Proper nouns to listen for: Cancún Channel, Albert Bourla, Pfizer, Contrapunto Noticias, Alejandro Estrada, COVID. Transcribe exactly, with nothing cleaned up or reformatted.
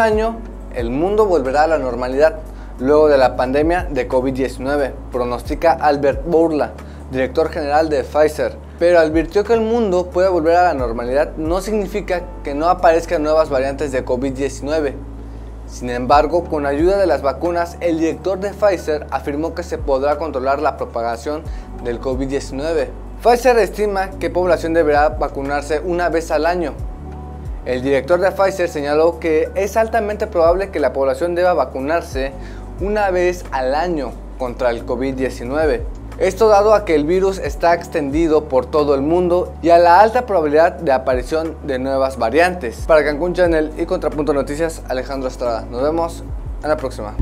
un año, el mundo volverá a la normalidad luego de la pandemia de COVID diecinueve, pronostica Albert Bourla, director general de Pfizer. Pero advirtió que el mundo pueda volver a la normalidad no significa que no aparezcan nuevas variantes de COVID diecinueve. Sin embargo, con ayuda de las vacunas, el director de Pfizer afirmó que se podrá controlar la propagación del COVID diecinueve. Pfizer estima que población deberá vacunarse una vez al año. El director de Pfizer señaló que es altamente probable que la población deba vacunarse una vez al año contra el COVID diecinueve. Esto dado a que el virus está extendido por todo el mundo y a la alta probabilidad de aparición de nuevas variantes. Para Cancún Channel y Contrapunto Noticias, Alejandro Estrada. Nos vemos en la próxima.